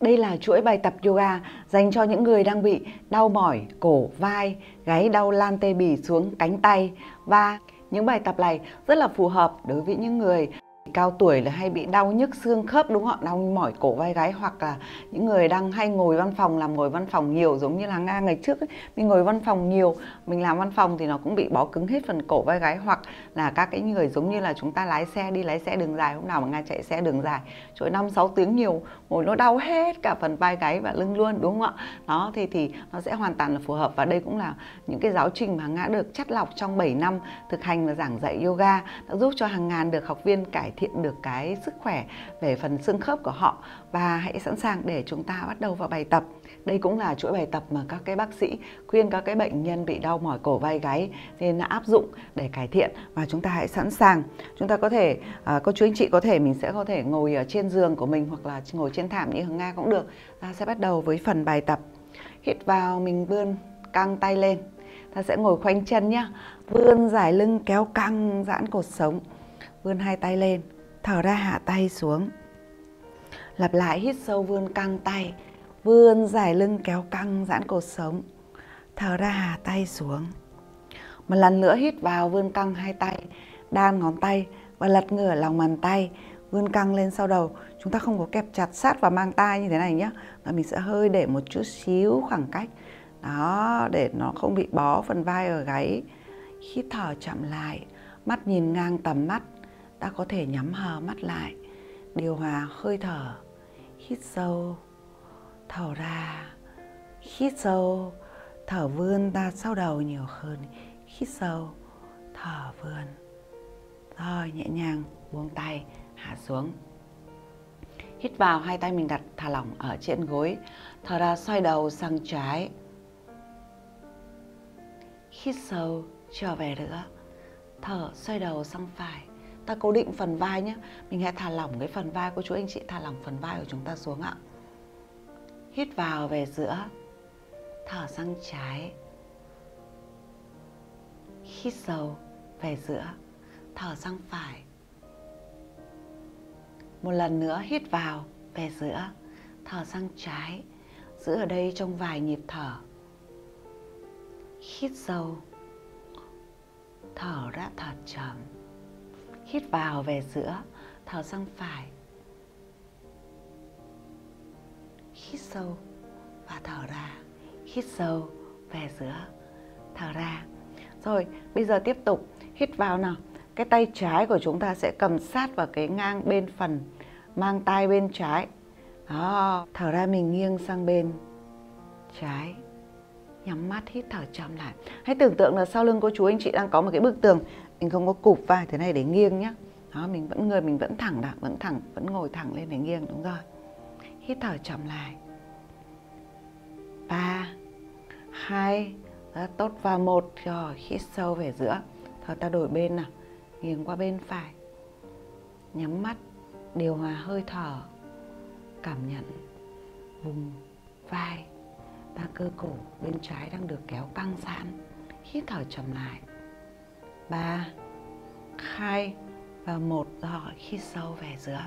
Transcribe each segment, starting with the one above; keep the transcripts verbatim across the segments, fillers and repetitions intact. Đây là chuỗi bài tập yoga dành cho những người đang bị đau mỏi cổ, vai, gáy đau lan tê bì xuống cánh tay. Và những bài tập này rất là phù hợp đối với những người cao tuổi là hay bị đau nhức xương khớp, đúng không ạ? Đau mỏi cổ, vai, gáy, hoặc là những người đang hay ngồi văn phòng, làm ngồi văn phòng nhiều, giống như là Nga ngày trước ấy, mình ngồi văn phòng nhiều, mình làm văn phòng thì nó cũng bị bó cứng hết phần cổ, vai, gáy. Hoặc là các cái người giống như là chúng ta lái xe, đi lái xe đường dài, hôm nào mà Nga chạy xe đường dài chỗ năm sáu tiếng nhiều, ngồi nó đau hết cả phần vai, gáy và lưng luôn, đúng không ạ? Đó thì thì nó sẽ hoàn toàn là phù hợp, và đây cũng là những cái giáo trình mà Nga được chắt lọc trong bảy năm thực hành và giảng dạy yoga, đã giúp cho hàng ngàn được học viên cải thiện được cái sức khỏe về phần xương khớp của họ. Và hãy sẵn sàng để chúng ta bắt đầu vào bài tập. Đây cũng là chuỗi bài tập mà các cái bác sĩ khuyên các cái bệnh nhân bị đau mỏi cổ, vai, gáy nên áp dụng để cải thiện, và chúng ta hãy sẵn sàng. Chúng ta có thể à, cô chú anh chị có thể mình sẽ có thể ngồi ở trên giường của mình hoặc là ngồi trên thảm như Hằng Nga cũng được. Ta sẽ bắt đầu với phần bài tập. Hít vào mình vươn căng tay lên. Ta sẽ ngồi khoanh chân nhá. Vươn giải lưng, kéo căng giãn cột sống. Vươn hai tay lên, thở ra hạ tay xuống. Lặp lại, hít sâu vươn căng tay, vươn giải lưng kéo căng giãn cột sống. Thở ra hạ tay xuống. Một lần nữa hít vào vươn căng hai tay, đan ngón tay và lật ngửa lòng bàn tay, vươn căng lên sau đầu. Chúng ta không có kẹp chặt sát vào mang tai như thế này nhé. Và mình sẽ hơi để một chút xíu khoảng cách. Đó, để nó không bị bó phần vai ở gáy. Hít thở chậm lại, mắt nhìn ngang tầm mắt. Ta có thể nhắm hờ mắt lại, điều hòa hơi thở. Hít sâu, thở ra. Hít sâu, thở vươn ra sau đầu nhiều hơn. Hít sâu, thở vươn. Rồi nhẹ nhàng buông tay, hạ xuống. Hít vào, hai tay mình đặt thả lỏng ở trên gối. Thở ra xoay đầu sang trái. Hít sâu, trở về nữa. Thở xoay đầu sang phải. Ta cố định phần vai nhé. Mình hãy thả lỏng cái phần vai, cô chú anh chị thả lỏng phần vai của chúng ta xuống ạ. Hít vào về giữa. Thở sang trái. Hít sâu về giữa. Thở sang phải. Một lần nữa hít vào về giữa. Thở sang trái. Giữ ở đây trong vài nhịp thở. Hít sâu. Thở ra thật chậm. Hít vào về giữa. Thở sang phải. Hít sâu và thở ra. Hít sâu về giữa. Thở ra. Rồi bây giờ tiếp tục. Hít vào nào. Cái tay trái của chúng ta sẽ cầm sát vào cái ngang bên phần mang tai bên trái. Đó. Thở ra mình nghiêng sang bên trái. Nhắm mắt hít thở chậm lại. Hãy tưởng tượng là sau lưng cô chú anh chị đang có một cái bức tường. Mình không có cụp vai thế này để nghiêng nhé. Đó, mình vẫn người mình vẫn thẳng đã, vẫn thẳng, vẫn ngồi thẳng lên để nghiêng, đúng rồi. Hít thở chậm lại. ba, hai, rất tốt, và một. Rồi, hít sâu về giữa. Thở ta đổi bên nào. Nghiêng qua bên phải. Nhắm mắt, điều hòa hơi thở. Cảm nhận vùng vai, ba cơ cổ bên trái đang được kéo căng giãn. Hít thở chậm lại. ba, hai và một. Rồi, hít sâu về giữa.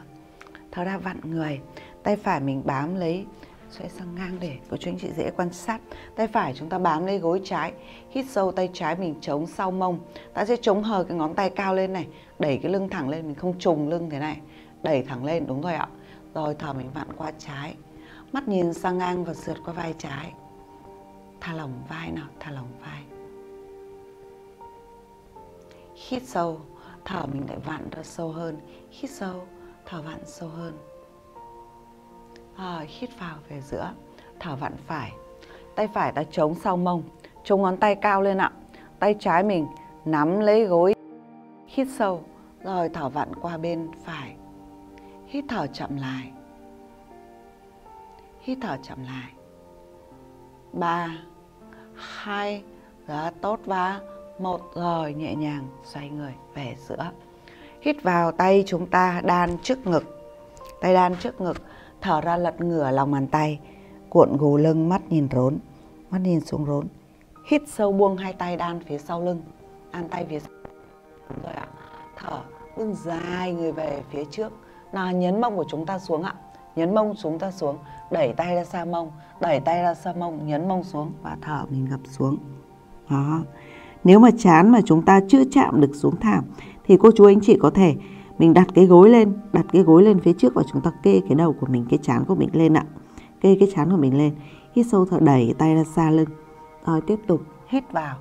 Thở ra vặn người. Tay phải mình bám lấy, xoay sang ngang để cô chú anh chị dễ quan sát. Tay phải chúng ta bám lấy gối trái. Hít sâu, tay trái mình chống sau mông. Ta sẽ chống hờ cái ngón tay cao lên này. Đẩy cái lưng thẳng lên, mình không trùng lưng thế này. Đẩy thẳng lên, đúng rồi ạ. Rồi thở mình vặn qua trái. Mắt nhìn sang ngang và sượt qua vai trái. Thả lỏng vai nào, thả lỏng vai. Hít sâu, thở mình lại vặn ra sâu hơn. Hít sâu, thở vặn sâu hơn. Rồi, hít vào về giữa. Thở vặn phải. Tay phải ta chống sau mông. Chống ngón tay cao lên ạ. Tay trái mình nắm lấy gối. Hít sâu. Rồi thở vặn qua bên phải. Hít thở chậm lại. Hít thở chậm lại. ba, hai, rất tốt, và một. Rồi nhẹ nhàng xoay người về giữa. Hít vào, tay chúng ta đan trước ngực. Tay đan trước ngực. Thở ra lật ngửa lòng bàn tay. Cuộn gù lưng, mắt nhìn rốn. Mắt nhìn xuống rốn. Hít sâu buông hai tay đan phía sau lưng. Đan tay phía sau. Đúng rồi ạ. Thở, vươn dài người về phía trước. Nào, nhấn mông của chúng ta xuống ạ. nhấn mông xuống ta xuống, đẩy tay ra xa mông, đẩy tay ra xa mông, nhấn mông xuống và thở mình gập xuống. Đó. Nếu mà chán mà chúng ta chưa chạm được xuống thảm thì cô chú anh chị có thể mình đặt cái gối lên, đặt cái gối lên phía trước và chúng ta kê cái đầu của mình, cái trán của mình lên ạ. Kê cái trán của mình lên. Hít sâu thở đẩy tay ra xa lưng. Rồi tiếp tục hít vào,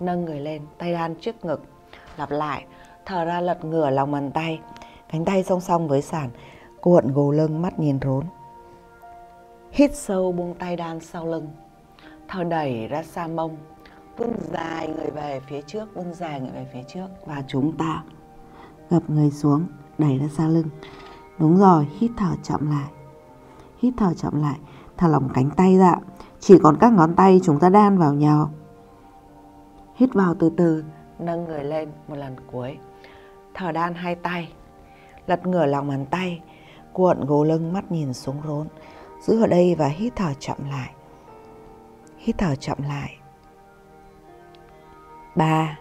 nâng người lên, tay đan trước ngực. Lặp lại, thở ra lật ngửa lòng bàn tay, cánh tay song song với sàn, cuộn gồ lưng, mắt nhìn rốn. Hít sâu buông tay đan sau lưng, thở đẩy ra xa mông, vươn dài người về phía trước, vươn dài người về phía trước và chúng ta gập người xuống, đẩy ra xa lưng. Đúng rồi, hít thở chậm lại, hít thở chậm lại, thả lỏng cánh tay ra, chỉ còn các ngón tay chúng ta đan vào nhau. Hít vào từ từ, nâng người lên một lần cuối, thở đan hai tay, lật ngửa lòng bàn tay, cuộn gồ lưng, mắt nhìn xuống rốn. Giữ ở đây và hít thở chậm lại, hít thở chậm lại. Ba,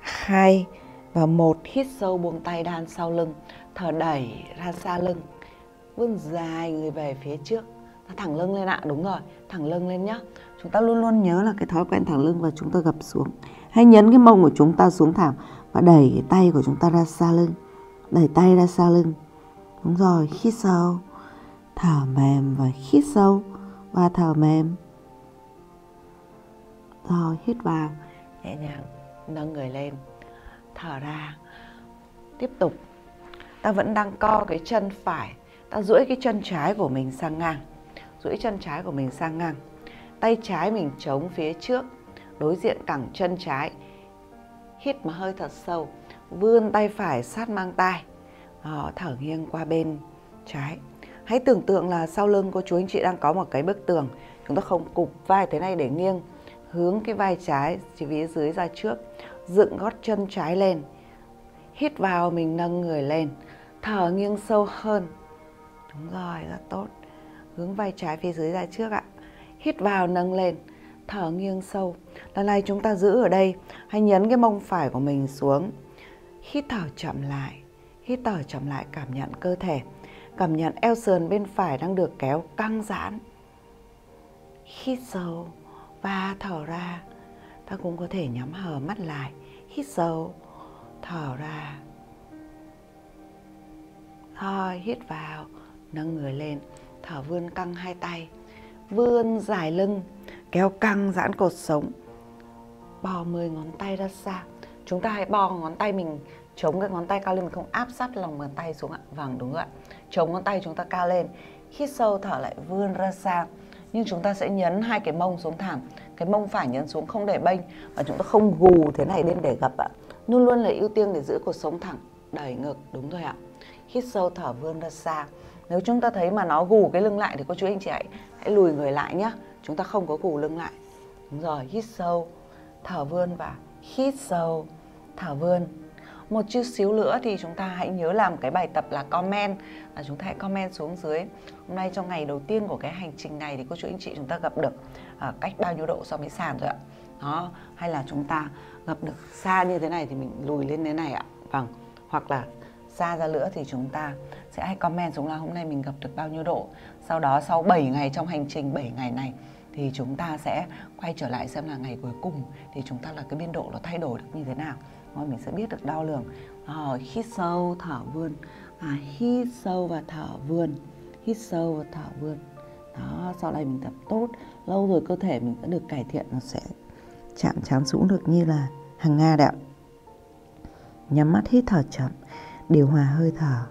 hai và một. Hít sâu buông tay đan sau lưng, thở đẩy ra xa lưng, vươn dài người về phía trước. Ta thẳng lưng lên ạ, à, đúng rồi, thẳng lưng lên nhá. Chúng ta luôn luôn nhớ là cái thói quen thẳng lưng và chúng ta gập xuống. Hãy nhấn cái mông của chúng ta xuống thảm và đẩy tay của chúng ta ra xa lưng, đẩy tay ra xa lưng. Đúng rồi, hít sâu, thở mềm và hít sâu và thở mềm. Rồi hít vào, nhẹ nhàng nâng người lên, thở ra. Tiếp tục, ta vẫn đang co cái chân phải, ta duỗi cái chân trái của mình sang ngang, duỗi chân trái của mình sang ngang, tay trái mình chống phía trước, đối diện cẳng chân trái. Hít mà hơi thật sâu, vươn tay phải sát mang tai, thở nghiêng qua bên trái. Hãy tưởng tượng là sau lưng cô chú anh chị đang có một cái bức tường, chúng ta không cụp vai thế này để nghiêng, hướng cái vai trái chỉ phía dưới ra trước, dựng gót chân trái lên. Hít vào mình nâng người lên, thở nghiêng sâu hơn. Đúng rồi, rất tốt. Hướng vai trái phía dưới ra trước ạ. Hít vào nâng lên, thở nghiêng sâu. Lần này chúng ta giữ ở đây, hãy nhấn cái mông phải của mình xuống. Hít thở chậm lại, hít thở chậm lại, cảm nhận cơ thể, cảm nhận eo sườn bên phải đang được kéo căng giãn. Hít sâu và thở ra. Ta cũng có thể nhắm hờ mắt lại. Hít sâu, thở ra. Thôi, hít vào, nâng người lên, thở vươn căng hai tay, vươn dài lưng, kéo căng giãn cột sống. Bò mười ngón tay ra xa. Chúng ta hãy bò ngón tay mình, chống cái ngón tay cao lên, mình không áp sát lòng bàn tay xuống ạ. Vâng, đúng ạ. Chống ngón tay chúng ta cao lên. Hít sâu, thở lại, vươn ra xa. Nhưng chúng ta sẽ nhấn hai cái mông xuống thảm, cái mông phải nhấn xuống không để bênh, và chúng ta không gù thế này lên để gập ạ. Luôn luôn là ưu tiên để giữ cột sống thẳng, đẩy ngực, đúng rồi ạ. Hít sâu, thở vươn ra xa. Nếu chúng ta thấy mà nó gù cái lưng lại thì cô chú anh chị hãy, hãy lùi người lại nhé. Chúng ta không có gù lưng lại. Đúng rồi, hít sâu, thở vươn và hít sâu, thở vươn. Một chút xíu nữa thì chúng ta hãy nhớ làm cái bài tập là comment, là chúng ta hãy comment xuống dưới. Hôm nay trong ngày đầu tiên của cái hành trình này thì cô chú anh chị chúng ta gập được à, cách bao nhiêu độ so với sàn rồi ạ. Đó, hay là chúng ta gập được xa như thế này thì mình lùi lên thế này ạ. Vâng, hoặc là xa ra nữa thì chúng ta sẽ hãy comment xuống là hôm nay mình gập được bao nhiêu độ. Sau đó sau bảy ngày trong hành trình bảy ngày này thì chúng ta sẽ quay trở lại xem là ngày cuối cùng thì chúng ta là cái biên độ nó thay đổi được như thế nào. Rồi mình sẽ biết được đo lường. Rồi, hít sâu, thở vươn. À, hít sâu và thở vươn. Hít sâu và thở vươn. Đó, sau này mình tập tốt. Lâu rồi cơ thể mình đã được cải thiện. Nó sẽ chạm trán xuống được như là Hằng Nga đấy ạ. Nhắm mắt hít thở chậm, điều hòa hơi thở.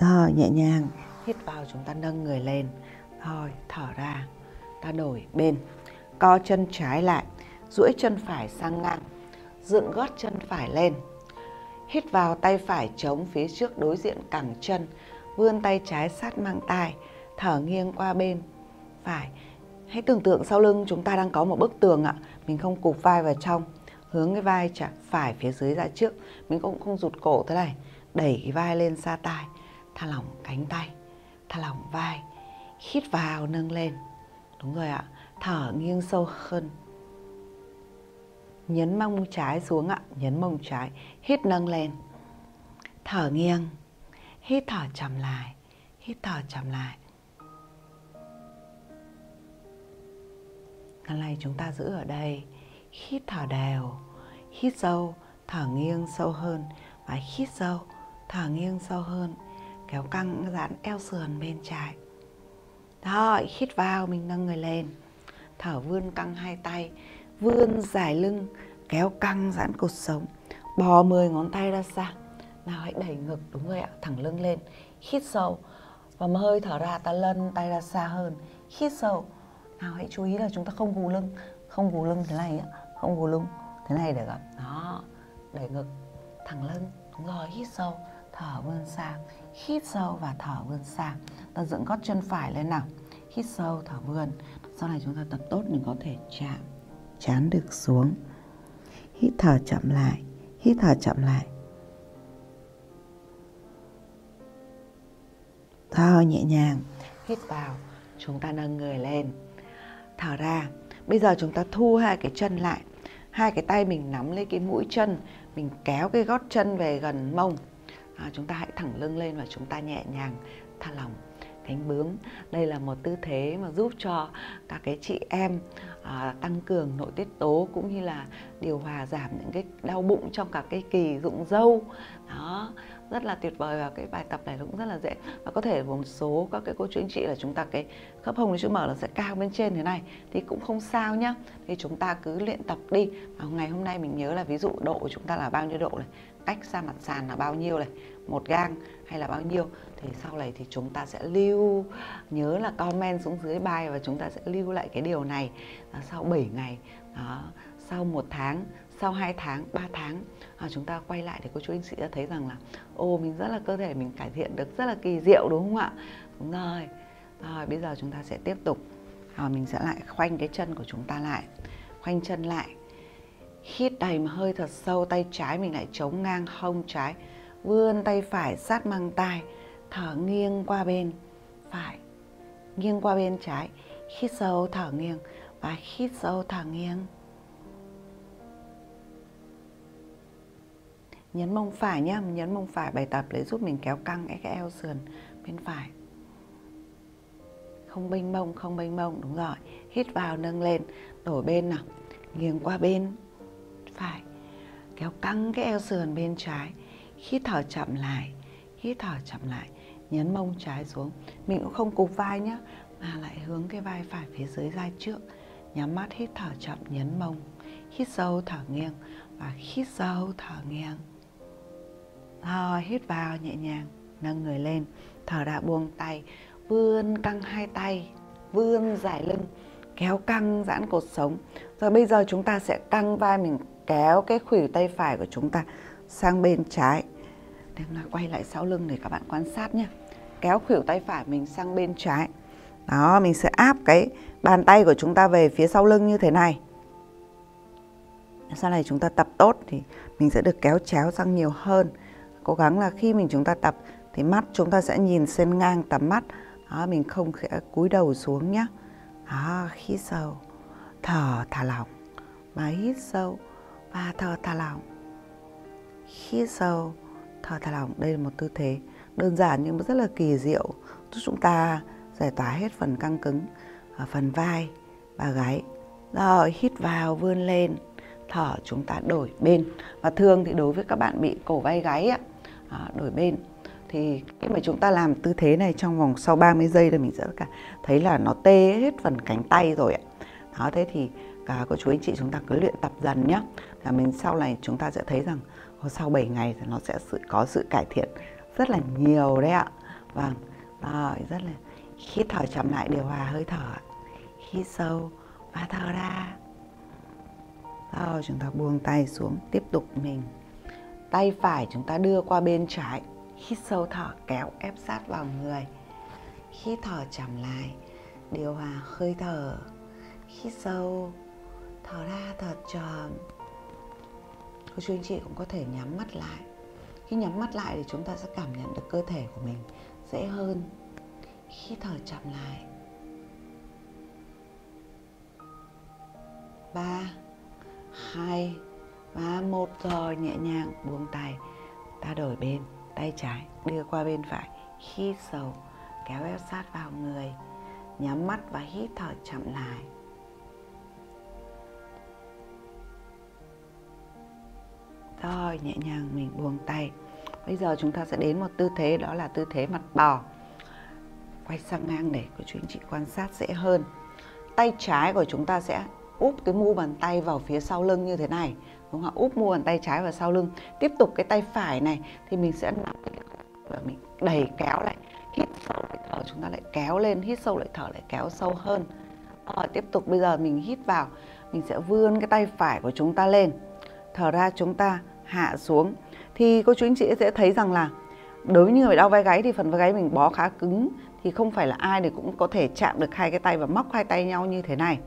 Rồi, nhẹ nhàng. Hít vào chúng ta nâng người lên. Rồi, thở ra. Ta đổi bên. Co chân trái lại, duỗi chân phải sang ngang, dựng gót chân phải lên. Hít vào tay phải chống phía trước đối diện cẳng chân, vươn tay trái sát mang tai, thở nghiêng qua bên phải. Hãy tưởng tượng sau lưng chúng ta đang có một bức tường ạ. Mình không cụp vai vào trong, hướng cái vai phải phía dưới ra trước. Mình cũng không rụt cổ thế này, đẩy cái vai lên xa tai, thả lỏng cánh tay, thả lỏng vai. Hít vào nâng lên, đúng rồi ạ, thở nghiêng sâu hơn. Nhấn mông trái xuống ạ, nhấn mông trái. Hít nâng lên, thở nghiêng. hít thở chậm lại, hít thở chậm lại. Ngón này chúng ta giữ ở đây, hít thở đều, hít sâu, thở nghiêng sâu hơn và hít sâu, thở nghiêng sâu hơn, kéo căng giãn eo sườn bên trái. Rồi, hít vào mình nâng người lên, thở vươn căng hai tay, vươn dài lưng, kéo căng giãn cột sống, bò mười ngón tay ra xa. Nào hãy đẩy ngực, đúng rồi ạ, thẳng lưng lên, hít sâu và hơi thở ra ta lân tay ra xa hơn, hít sâu. Nào hãy chú ý là chúng ta không gù lưng, không gù lưng thế này ạ, không gù lưng thế này được ạ. Đó, đẩy ngực, thẳng lưng, đúng rồi, hít sâu, thở vươn sang, hít sâu và thở vươn sang. Ta dựng gót chân phải lên nào, hít sâu, thở vươn. Sau này chúng ta tập tốt mình có thể chạm chán được xuống. Hít thở chậm lại, hít thở chậm lại. Rồi nhẹ nhàng, hít vào, chúng ta nâng người lên, thở ra. Bây giờ chúng ta thu hai cái chân lại, hai cái tay mình nắm lấy cái mũi chân, mình kéo cái gót chân về gần mông. À, chúng ta hãy thẳng lưng lên và chúng ta nhẹ nhàng thả lỏng cánh bướm. Đây là một tư thế mà giúp cho các cái chị em à, tăng cường nội tiết tố cũng như là điều hòa giảm những cái đau bụng trong các cái kỳ rụng râu. Đó, rất là tuyệt vời và cái bài tập này cũng rất là dễ. Và có thể một số các cái cô chú anh chị là chúng ta cái khớp hông chữ mở nó sẽ cao bên trên thế này thì cũng không sao nhá. Thì chúng ta cứ luyện tập đi. Và ngày hôm nay mình nhớ là ví dụ độ của chúng ta là bao nhiêu độ này, cách ra mặt sàn là bao nhiêu này, một gang hay là bao nhiêu, thì sau này thì chúng ta sẽ lưu, nhớ là comment xuống dưới bài và chúng ta sẽ lưu lại cái điều này sau bảy ngày, đó, sau một tháng, sau hai tháng, ba tháng, à, chúng ta quay lại thì cô chú anh chị đã thấy rằng là ô mình rất là cơ thể mình cải thiện được rất là kỳ diệu, đúng không ạ? Đúng rồi. Rồi bây giờ chúng ta sẽ tiếp tục, à, mình sẽ lại khoanh cái chân của chúng ta lại, khoanh chân lại. Hít đầy mà hơi thật sâu, tay trái mình lại chống ngang hông trái, vươn tay phải sát mang tai, thở nghiêng qua bên phải, nghiêng qua bên trái. Hít sâu thở nghiêng và hít sâu thở nghiêng. Nhấn mông phải nhá, nhấn mông phải, bài tập để giúp mình kéo căng cái eo sườn bên phải. Không bênh mông, không bênh mông, đúng rồi. Hít vào nâng lên, đổi bên nào, nghiêng qua bên phải, kéo căng cái eo sườn bên trái. Hít thở chậm lại, hít thở chậm lại, nhấn mông trái xuống. Mình cũng không cụp vai nhé, mà lại hướng cái vai phải phía dưới vai trước. Nhắm mắt hít thở chậm, nhấn mông. Hít sâu thở nghiêng và hít sâu thở nghiêng. Rồi hít vào nhẹ nhàng, nâng người lên, thở ra buông tay, vươn căng hai tay, vươn dài lưng, kéo căng giãn cột sống. Rồi bây giờ chúng ta sẽ căng vai, mình kéo cái khuỷu tay phải của chúng ta sang bên trái. Để quay lại sau lưng để các bạn quan sát nhé. Kéo khuỷu tay phải mình sang bên trái. Đó, mình sẽ áp cái bàn tay của chúng ta về phía sau lưng như thế này. Sau này chúng ta tập tốt thì mình sẽ được kéo chéo sang nhiều hơn. Cố gắng là khi mình chúng ta tập thì mắt chúng ta sẽ nhìn xuyên ngang tầm mắt. Đó, mình không sẽ cúi đầu xuống nhé. Đó, hít sâu, thở thả lỏng. Và hít sâu và thở thả lỏng. Hít sâu, thở thả lỏng. Đây là một tư thế đơn giản nhưng rất là kỳ diệu, giúp chúng ta giải tỏa hết phần căng cứng ở phần vai và gáy. Rồi hít vào vươn lên, thở chúng ta đổi bên. Và thường thì đối với các bạn bị cổ vai gáy á, đổi bên thì khi mà chúng ta làm tư thế này trong vòng sau ba mươi giây thì mình sẽ thấy là nó tê hết phần cánh tay rồi ạ. Đó, thế thì cả cô chú anh chị chúng ta cứ luyện tập dần nhé. Là mình sau này chúng ta sẽ thấy rằng sau bảy ngày thì nó sẽ sự, có sự cải thiện rất là nhiều đấy ạ. Vâng, rồi rất là hít thở chậm lại, điều hòa hơi thở, hít sâu và thở ra. Rồi chúng ta buông tay xuống, tiếp tục mình tay phải chúng ta đưa qua bên trái, hít sâu thở kéo ép sát vào người, hít thở chậm lại, điều hòa hơi thở, hít sâu, thở ra thật chậm. Cô chú anh chị cũng có thể nhắm mắt lại. Khi nhắm mắt lại thì chúng ta sẽ cảm nhận được cơ thể của mình dễ hơn. Hít thở chậm lại. ba, hai, ba, một, rồi nhẹ nhàng buông tay, ta đổi bên. tay trái đưa qua bên phải, hít sâu, kéo ép sát vào người, nhắm mắt và hít thở chậm lại. Rồi, nhẹ nhàng mình buông tay. Bây giờ chúng ta sẽ đến một tư thế, đó là tư thế mặt bò. Quay sang ngang để của chú anh chị quan sát dễ hơn. Tay trái của chúng ta sẽ úp cái mu bàn tay vào phía sau lưng như thế này, đúng không? Úp mu bàn tay trái vào sau lưng. Tiếp tục cái tay phải này thì mình sẽ nắm và mình đẩy kéo lại, hít sâu lại thở, chúng ta lại kéo lên, hít sâu lại thở, lại kéo sâu hơn. Rồi, tiếp tục bây giờ mình hít vào, mình sẽ vươn cái tay phải của chúng ta lên, thở ra chúng ta hạ xuống. Thì cô chú anh chị sẽ thấy rằng là đối với những người đau vai gáy thì phần vai gáy mình bó khá cứng, thì không phải là ai thì cũng có thể chạm được hai cái tay và móc hai tay nhau như thế này.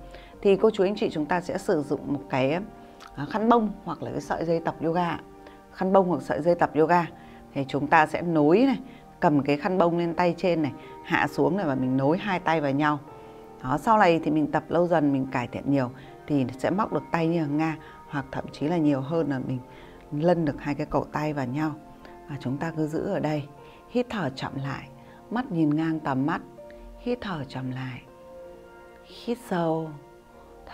Thì cô chú anh chị chúng ta sẽ sử dụng một cái khăn bông hoặc là cái sợi dây tập yoga. Khăn bông hoặc sợi dây tập yoga thì chúng ta sẽ nối này, cầm cái khăn bông lên tay trên này, hạ xuống này và mình nối hai tay vào nhau. Đó, sau này thì mình tập lâu dần, mình cải thiện nhiều thì sẽ móc được tay như Hằng Nga, hoặc thậm chí là nhiều hơn là mình lân được hai cái cổ tay vào nhau. Và chúng ta cứ giữ ở đây, hít thở chậm lại, mắt nhìn ngang tầm mắt, hít thở chậm lại, hít sâu,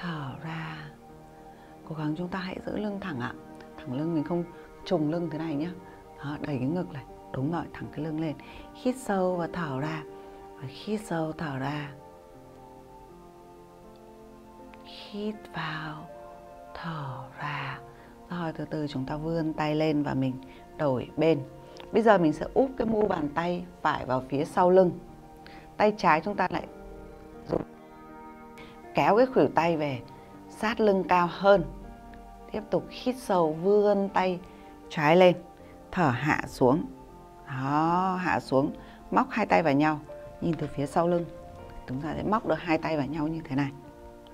thở ra. Cố gắng chúng ta hãy giữ lưng thẳng ạ, thẳng lưng, mình không trùng lưng thế này nhé. Đó, đẩy cái ngực này, đúng rồi, thẳng cái lưng lên, hít sâu và thở ra, và hít sâu thở ra, hít vào thở ra. Rồi từ từ chúng ta vươn tay lên và mình đổi bên. Bây giờ mình sẽ úp cái mu bàn tay phải vào phía sau lưng, tay trái chúng ta lại kéo cái khuỷu tay về sát lưng cao hơn. Tiếp tục hít sâu, vươn tay trái lên, thở hạ xuống. Đó, hạ xuống, móc hai tay vào nhau, nhìn từ phía sau lưng, chúng ta sẽ móc được hai tay vào nhau như thế này.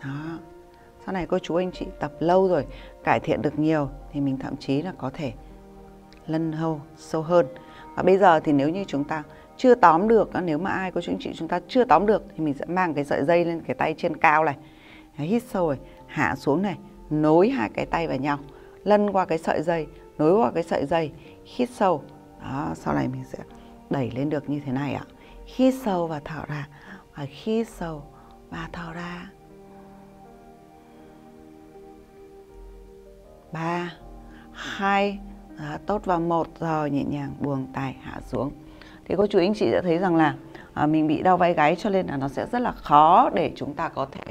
Đó, sau này cô chú anh chị tập lâu rồi, cải thiện được nhiều thì mình thậm chí là có thể lân hâu sâu hơn. Và bây giờ thì nếu như chúng ta chưa tóm được, nếu mà ai cô chú anh chị chúng ta chưa tóm được thì mình sẽ mang cái sợi dây lên cái tay trên cao này, hít sâu rồi hạ xuống này, nối hai cái tay vào nhau, lân qua cái sợi dây, nối qua cái sợi dây, hít sâu. Đó, sau này mình sẽ đẩy lên được như thế này ạ. Hít sâu và thở ra, và hít sâu và thở ra. Ba hai đó, tốt vào một. Rồi nhẹ nhàng buông tay hạ xuống. Thì cô chú anh chị đã thấy rằng là à, mình bị đau vai gáy cho nên là nó sẽ rất là khó để chúng ta có thể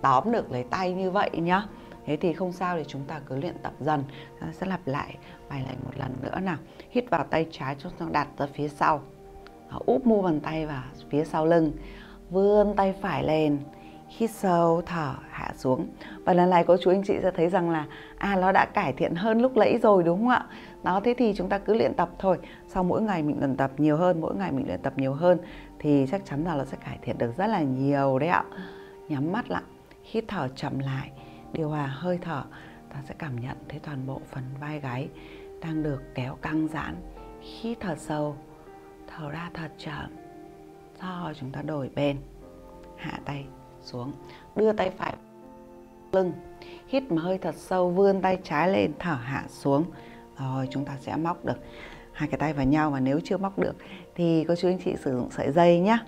tóm được lấy tay như vậy nhá. Thế thì không sao, để chúng ta cứ luyện tập dần. Ta sẽ lặp lại bài này một lần nữa nào. Hít vào tay trái chúng ta đặt ra phía sau, đó, úp mu bàn tay vào phía sau lưng, vươn tay phải lên, hít sâu thở hạ xuống. Và lần này cô chú anh chị sẽ thấy rằng là à, nó đã cải thiện hơn lúc nãy rồi, đúng không ạ? Đó, thế thì chúng ta cứ luyện tập thôi. Sau mỗi ngày mình luyện tập nhiều hơn, mỗi ngày mình luyện tập nhiều hơn thì chắc chắn là nó sẽ cải thiện được rất là nhiều đấy ạ. Nhắm mắt lại, hít thở chậm lại, điều hòa hơi thở, ta sẽ cảm nhận thấy toàn bộ phần vai gáy đang được kéo căng giãn. Hít thở sâu, thở ra thật chậm. Rồi chúng ta đổi bên, hạ tay xuống, đưa tay phải lưng, hít một hơi thật sâu, vươn tay trái lên, thở hạ xuống. Rồi chúng ta sẽ móc được hai cái tay vào nhau, và nếu chưa móc được thì cô chú anh chị sử dụng sợi dây nhé.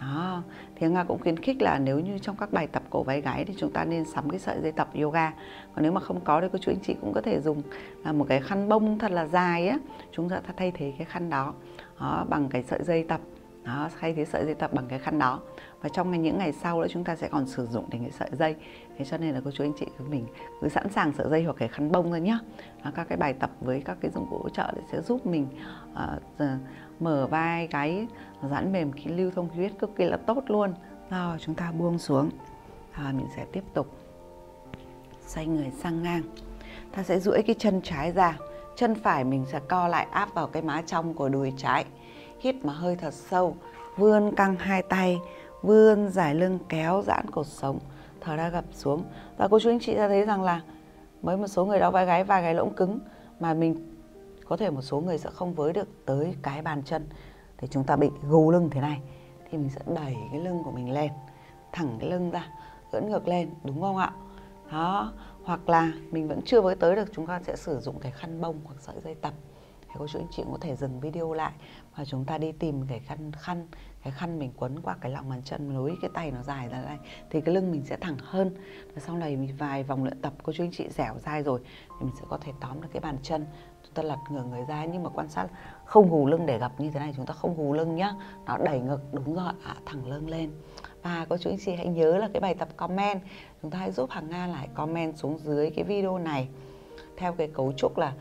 Đó, thì Nga cũng khuyến khích là nếu như trong các bài tập cổ vai gáy thì chúng ta nên sắm cái sợi dây tập yoga. Còn nếu mà không có thì cô chú anh chị cũng có thể dùng là một cái khăn bông thật là dài á, chúng ta thay thế cái khăn đó, đó bằng cái sợi dây tập. Đó, thay thế sợi dây tập bằng cái khăn đó. Và trong những ngày sau nữa chúng ta sẽ còn sử dụng đến cái sợi dây. Thế cho nên là cô chú anh chị cứ mình cứ sẵn sàng sợi dây hoặc cái khăn bông thôi nhá. Đó, các cái bài tập với các cái dụng cụ hỗ trợ sẽ giúp mình uh, mở vai gáy, giãn mềm khí, lưu thông khí huyết cực kỳ là tốt luôn. Rồi chúng ta buông xuống. Rồi mình sẽ tiếp tục xoay người sang ngang. Ta sẽ duỗi cái chân trái ra, chân phải mình sẽ co lại áp vào cái má trong của đùi trái. Hít mà hơi thật sâu, vươn căng hai tay, vươn giải lưng, kéo giãn cột sống, thở ra gập xuống. Và cô chú anh chị đã thấy rằng là với một số người đau vai gáy, vai gáy lõm cứng mà mình có thể một số người sẽ không với được tới cái bàn chân, thì chúng ta bị gù lưng thế này thì mình sẽ đẩy cái lưng của mình lên, thẳng cái lưng ra, ưỡn ngược lên, đúng không ạ? Đó, hoặc là mình vẫn chưa với tới được, chúng ta sẽ sử dụng cái khăn bông hoặc sợi dây tập. Thì cô chú anh chị cũng có thể dừng video lại và chúng ta đi tìm cái khăn khăn cái khăn mình quấn qua cái lòng bàn chân, lối cái tay nó dài ra đây thì cái lưng mình sẽ thẳng hơn. Và sau này mình vài vòng luyện tập cô chú anh chị dẻo dai rồi thì mình sẽ có thể tóm được cái bàn chân, chúng ta lật ngửa người ra. Nhưng mà quan sát không gù lưng để gập như thế này, chúng ta không gù lưng nhá, nó đẩy ngực đúng rồi, à, thẳng lưng lên. Và cô chú anh chị hãy nhớ là cái bài tập comment, chúng ta hãy giúp Hằng Nga lại comment xuống dưới cái video này theo cái cấu trúc là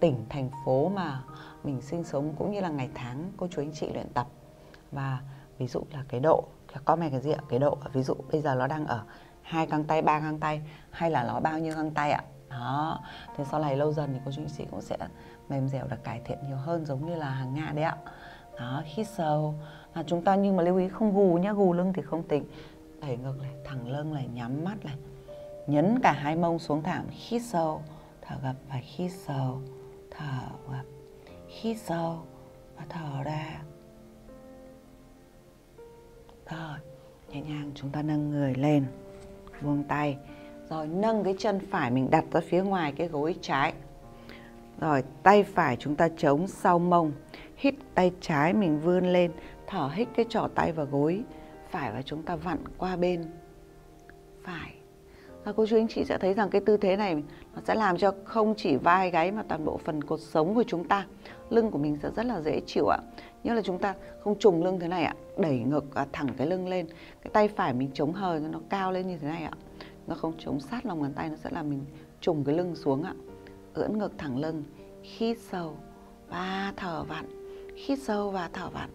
tỉnh, thành phố mà mình sinh sống cũng như là ngày tháng cô chú anh chị luyện tập. Và ví dụ là cái độ, cái comment cái gì ạ? Cái độ, ví dụ bây giờ nó đang ở hai găng tay, ba găng tay hay là nó bao nhiêu găng tay ạ? Đó, thế sau này lâu dần thì cô chú anh chị cũng sẽ mềm dẻo được, cải thiện nhiều hơn giống như là Hằng Nga đấy ạ. Đó, hít sâu. Là chúng ta nhưng mà lưu ý không gù nhá, gù lưng thì không tính. Đẩy ngực này, thẳng lưng này, nhắm mắt này. Nhấn cả hai mông xuống thảm, hít sâu, thở gập và hít sâu, thở gập. Hít sâu và thở ra. Rồi, nhẹ nhàng chúng ta nâng người lên, buông tay. Rồi nâng cái chân phải mình đặt ra phía ngoài cái gối trái. Rồi tay phải chúng ta chống sau mông, hít tay trái mình vươn lên, thở hít cái trỏ tay vào gối phải và chúng ta vặn qua bên phải. Và cô chú anh chị sẽ thấy rằng cái tư thế này nó sẽ làm cho không chỉ vai gáy mà toàn bộ phần cột sống của chúng ta, lưng của mình sẽ rất là dễ chịu ạ. Như là chúng ta không trùng lưng thế này ạ, đẩy ngực thẳng cái lưng lên, cái tay phải mình chống hời nó cao lên như thế này ạ, nó không chống sát lòng bàn tay, nó sẽ làm mình trùng cái lưng xuống ạ. Ưỡn ngực thẳng lưng, hít sâu và thở vặn, hít sâu và thở vặn.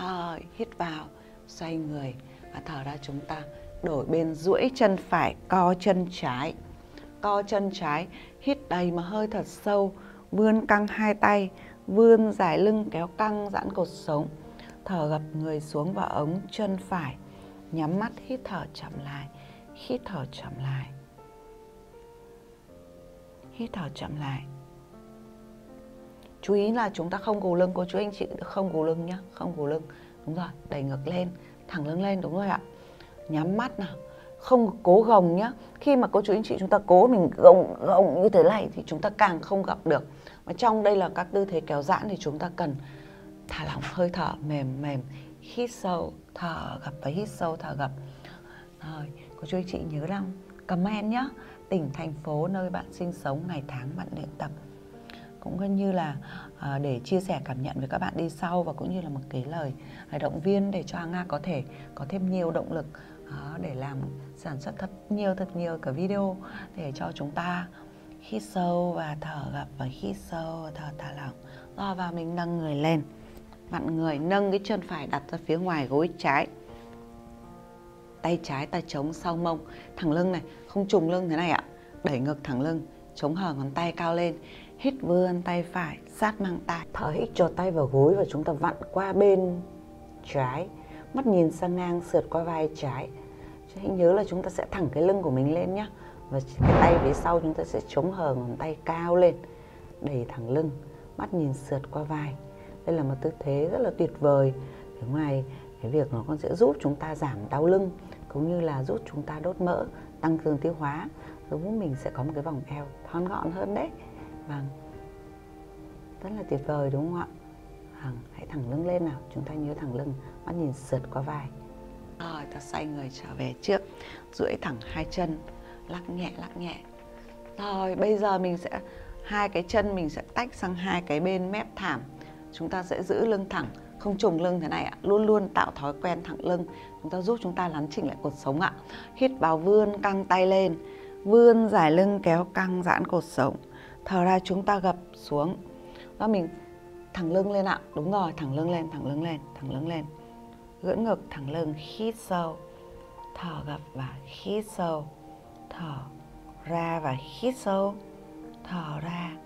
Rồi, hít vào, xoay người và thở ra. Chúng ta đổi bên, duỗi chân phải, co chân trái, co chân trái, hít đầy mà hơi thật sâu, vươn căng hai tay, vươn dài lưng, kéo căng giãn cột sống, thở gập người xuống vào ống chân phải, nhắm mắt, hít thở chậm lại, hít thở chậm lại, hít thở chậm lại. Chú ý là chúng ta không gù lưng cô chú anh chị, không gù lưng nhá, không gù lưng. Đúng rồi, đẩy ngực lên, thẳng lưng lên, đúng rồi ạ. Nhắm mắt nào, không cố gồng nhá. Khi mà cô chú anh chị chúng ta cố mình gồng gồng như thế này thì chúng ta càng không gặp được. Mà trong đây là các tư thế kéo giãn thì chúng ta cần thả lỏng hơi thở mềm mềm, hít sâu, thở gập và hít sâu, thở gập. Rồi, cô chú anh chị nhớ rằng comment nhá, tỉnh, thành phố, nơi bạn sinh sống, ngày tháng bạn luyện tập. Cũng như là để chia sẻ cảm nhận với các bạn đi sau và cũng như là một cái lời động viên để cho Hằng Nga có thể có thêm nhiều động lực để làm sản xuất thật nhiều thật nhiều cả video để cho chúng ta. Hít sâu và thở gập và hít sâu và thở thả lỏng. Rồi và mình nâng người lên, vặn người, nâng cái chân phải đặt ra phía ngoài gối trái, tay trái ta chống sau mông, thẳng lưng này, không trùng lưng thế này ạ, đẩy ngực thẳng lưng, chống hở ngón tay cao lên. Hít vươn tay phải, sát mang tai, thở hít cho tay vào gối và chúng ta vặn qua bên trái, mắt nhìn sang ngang sượt qua vai trái. Hãy nhớ là chúng ta sẽ thẳng cái lưng của mình lên nhé. Và cái tay phía sau chúng ta sẽ chống hờ ngón tay cao lên, đẩy thẳng lưng, mắt nhìn sượt qua vai. Đây là một tư thế rất là tuyệt vời. Ngoài cái việc nó còn sẽ giúp chúng ta giảm đau lưng, cũng như là giúp chúng ta đốt mỡ, tăng cường tiêu hóa. Rồi mình sẽ có một cái vòng eo thon gọn hơn đấy. Vâng, rất là tuyệt vời đúng không ạ? Hằng, hãy thẳng lưng lên nào, chúng ta nhớ thẳng lưng, mắt nhìn sượt qua vai. Rồi, ta xoay người trở về trước, duỗi thẳng hai chân, lắc nhẹ, lắc nhẹ. Rồi, bây giờ mình sẽ, hai cái chân mình sẽ tách sang hai cái bên mép thảm. Chúng ta sẽ giữ lưng thẳng, không trùng lưng thế này ạ, luôn luôn tạo thói quen thẳng lưng. Chúng ta giúp chúng ta lắn chỉnh lại cột sống ạ. Hít vào vươn căng tay lên, vươn dài lưng kéo căng giãn cột sống. Thở ra chúng ta gập xuống. Đó, mình thẳng lưng lên ạ. Đúng rồi, thẳng lưng lên, thẳng lưng lên, thẳng lưng lên. Ưỡn ngực thẳng lưng, hít sâu, thở gập và hít sâu, thở ra và hít sâu, thở ra.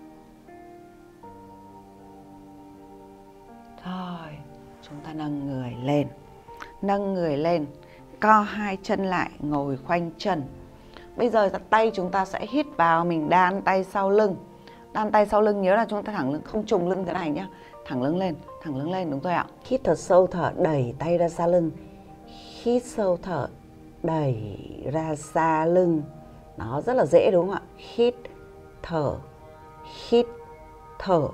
Rồi, chúng ta nâng người lên. Nâng người lên, co hai chân lại, ngồi khoanh chân. Bây giờ tay chúng ta sẽ hít vào, mình đan tay sau lưng. Đan tay sau lưng, nhớ là chúng ta thẳng lưng, không trùng lưng thế này nhá. Thẳng lưng lên, thẳng lưng lên, đúng rồi ạ. Hít thật sâu, thở đẩy tay ra xa lưng. Hít sâu, thở đẩy ra xa lưng. Nó rất là dễ đúng không ạ? Hít, thở, hít, thở,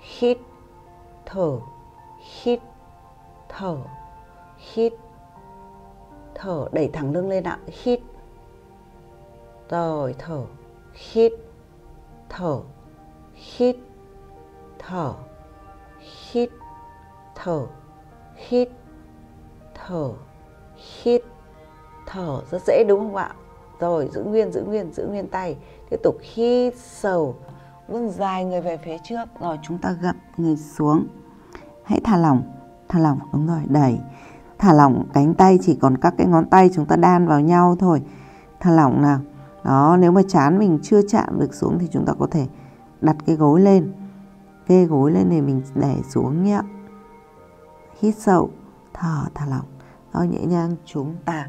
hít, thở, hít, thở, hít, thở, đẩy thẳng lưng lên ạ, hít, rồi thở, hít, thở, hít, thở, hít, thở, hít, thở, hít, thở, rất dễ đúng không ạ? Rồi giữ nguyên, giữ nguyên, giữ nguyên tay, tiếp tục hít sâu, vươn dài người về phía trước, rồi chúng ta gập người xuống, hãy thả lỏng, thả lỏng, đúng rồi, đẩy, thả lỏng cánh tay, chỉ còn các cái ngón tay chúng ta đan vào nhau thôi, thả lỏng nào. Đó, nếu mà trán mình chưa chạm được xuống thì chúng ta có thể đặt cái gối lên, kê gối lên thì mình để xuống nhé. Hít sâu, thở, thả lỏng, rồi nhẹ nhàng chúng ta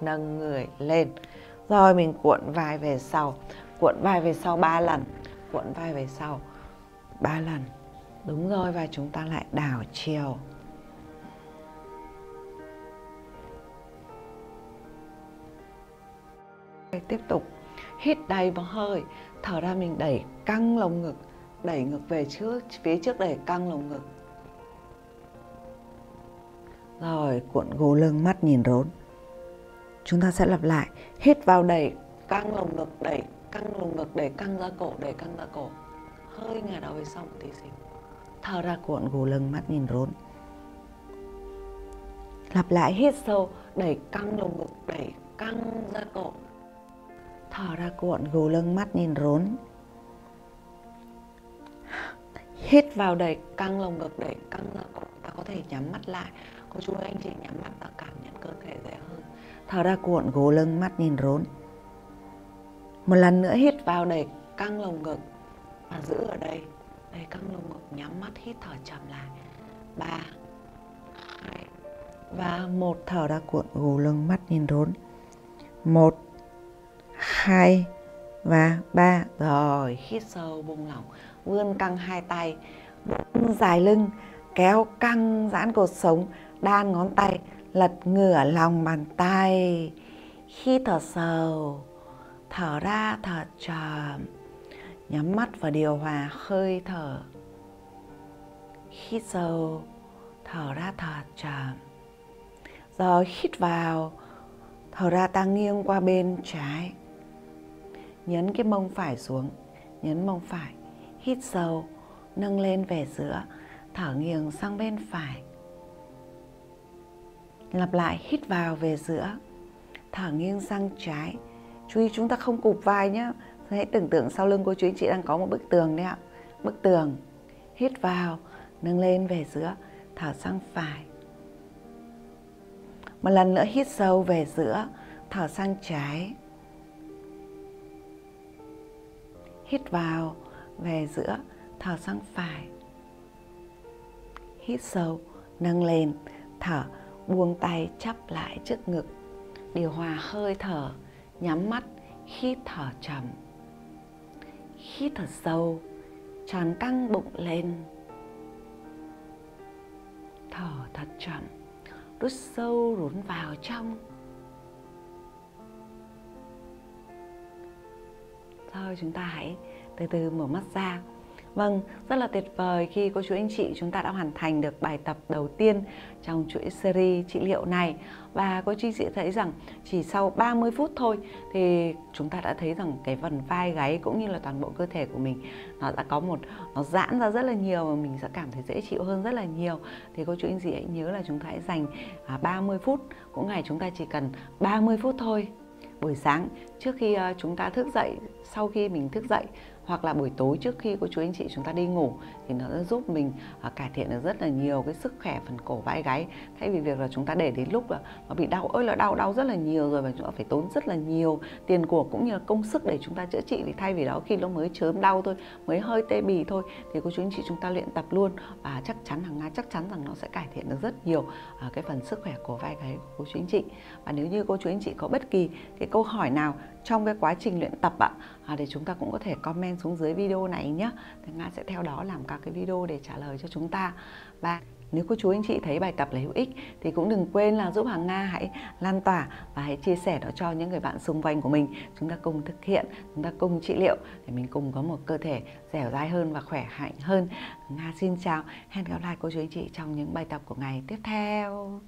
nâng người lên, rồi mình cuộn vai về sau, cuộn vai về sau ba lần, cuộn vai về sau ba lần, đúng rồi, và chúng ta lại đảo chiều. Tiếp tục hít đầy bằng hơi, thở ra mình đẩy căng lồng ngực, đẩy ngực về trước, phía trước, đẩy căng lồng ngực, rồi cuộn gù lưng, mắt nhìn rốn. Chúng ta sẽ lặp lại, hít vào đẩy căng lồng ngực, đẩy căng lồng ngực, đẩy căng ra cổ, đẩy căng ra cổ, hơi ngả đầu về sau một tí xíu, thở ra cuộn gù lưng, mắt nhìn rốn. Lặp lại, hít sâu, đẩy căng lồng ngực, đẩy căng ra cổ, thở ra cuộn gù lưng, mắt nhìn rốn. Hít vào đẩy căng lồng ngực, đẩy căng ra cổ, ta có thể nhắm mắt lại, cô chú anh chị nhắm mắt ta cảm nhận cơ thể dễ hơn. Thở ra cuộn gù lưng, mắt nhìn rốn. Một lần nữa hít vào đẩy căng lồng ngực và giữ ở đây, đẩy căng lồng ngực, nhắm mắt, hít thở chậm lại, ba, hai và một, thở ra cuộn gù lưng, mắt nhìn rốn, một, hai và ba. Rồi hít sâu, buông lỏng, vươn căng hai tay, vươn dài lưng, kéo căng giãn cột sống, đan ngón tay, lật ngửa lòng bàn tay. Hít thở sâu, thở ra, thở chậm, nhắm mắt và điều hòa hơi thở. Hít sâu, thở ra, thở chậm, rồi hít vào, thở ra, ta nghiêng qua bên trái, nhấn cái mông phải xuống, nhấn mông phải, hít sâu, nâng lên về giữa, thở nghiêng sang bên phải. Lặp lại, hít vào về giữa, thở nghiêng sang trái. Chú ý chúng ta không cụp vai nhé. Hãy tưởng tượng sau lưng cô chú anh chị đang có một bức tường đấy ạ. Bức tường, hít vào, nâng lên về giữa, thở sang phải. Một lần nữa hít sâu về giữa, thở sang trái. Hít vào, về giữa, thở sang phải. Hít sâu, nâng lên, thở, buông tay chắp lại trước ngực. Điều hòa hơi thở, nhắm mắt, hít thở chậm. Hít thở sâu, tròn căng bụng lên. Thở thật chậm, rút sâu, rốn vào trong. Thôi chúng ta hãy từ từ mở mắt ra. Vâng, rất là tuyệt vời khi cô chú anh chị chúng ta đã hoàn thành được bài tập đầu tiên trong chuỗi series trị liệu này. Và cô chú anh chị thấy rằng chỉ sau ba mươi phút thôi thì chúng ta đã thấy rằng cái phần vai gáy cũng như là toàn bộ cơ thể của mình nó đã có một, nó giãn ra rất là nhiều và mình sẽ cảm thấy dễ chịu hơn rất là nhiều. Thì cô chú anh chị hãy nhớ là chúng ta hãy dành ba mươi phút, mỗi ngày chúng ta chỉ cần ba mươi phút thôi. Buổi sáng trước khi chúng ta thức dậy, sau khi mình thức dậy, hoặc là buổi tối trước khi cô chú anh chị chúng ta đi ngủ thì nó đã giúp mình uh, cải thiện được rất là nhiều cái sức khỏe phần cổ vai gáy, thay vì việc là chúng ta để đến lúc là nó bị đau ơi là đau đau rất là nhiều rồi và chúng ta phải tốn rất là nhiều tiền của cũng như là công sức để chúng ta chữa trị, thì thay vì đó khi nó mới chớm đau thôi, mới hơi tê bì thôi thì cô chú anh chị chúng ta luyện tập luôn và chắc chắn Hằng Nga chắc chắn rằng nó sẽ cải thiện được rất nhiều uh, cái phần sức khỏe của vai gáy của cô chú anh chị. Và nếu như cô chú anh chị có bất kỳ cái câu hỏi nào trong cái quá trình luyện tập ạ, à, để chúng ta cũng có thể comment xuống dưới video này nhé. Thì Nga sẽ theo đó làm các cái video để trả lời cho chúng ta. Và Nếu cô chú anh chị thấy bài tập là hữu ích thì cũng đừng quên là giúp Hằng Nga hãy lan tỏa và hãy chia sẻ nó cho những người bạn xung quanh của mình. Chúng ta cùng thực hiện, chúng ta cùng trị liệu để mình cùng có một cơ thể dẻo dai hơn và khỏe mạnh hơn. Nga xin chào, hẹn gặp lại cô chú anh chị trong những bài tập của ngày tiếp theo.